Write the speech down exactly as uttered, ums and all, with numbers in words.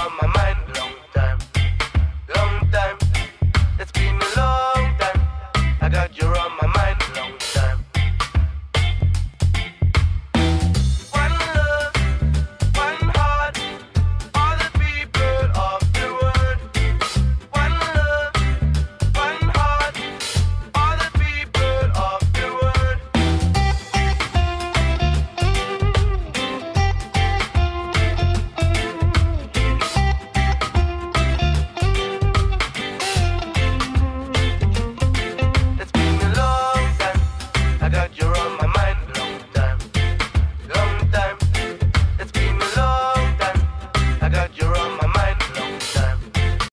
on my mind.